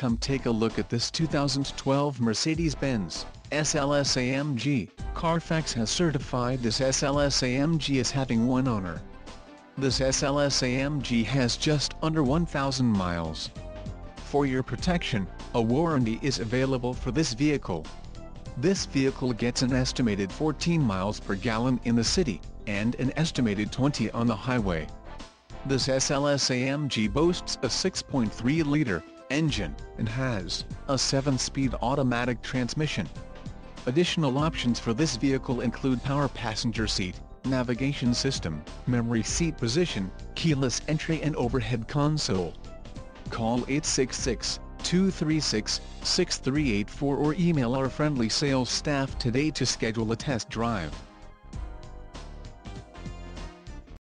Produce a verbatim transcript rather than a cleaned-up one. come take a look at this two thousand twelve Mercedes-Benz S L S A M G. Carfax has certified this S L S A M G as having one owner. This S L S A M G has just under one thousand miles. For your protection, a warranty is available for this vehicle. This vehicle gets an estimated fourteen miles per gallon in the city, and an estimated twenty on the highway. This S L S A M G boasts a six point three liter engine, and has a seven speed automatic transmission. Additional options for this vehicle include power passenger seat, navigation system, memory seat position, keyless entry and overhead console. Call eight six six, two three six, six three eight four or email our friendly sales staff today to schedule a test drive.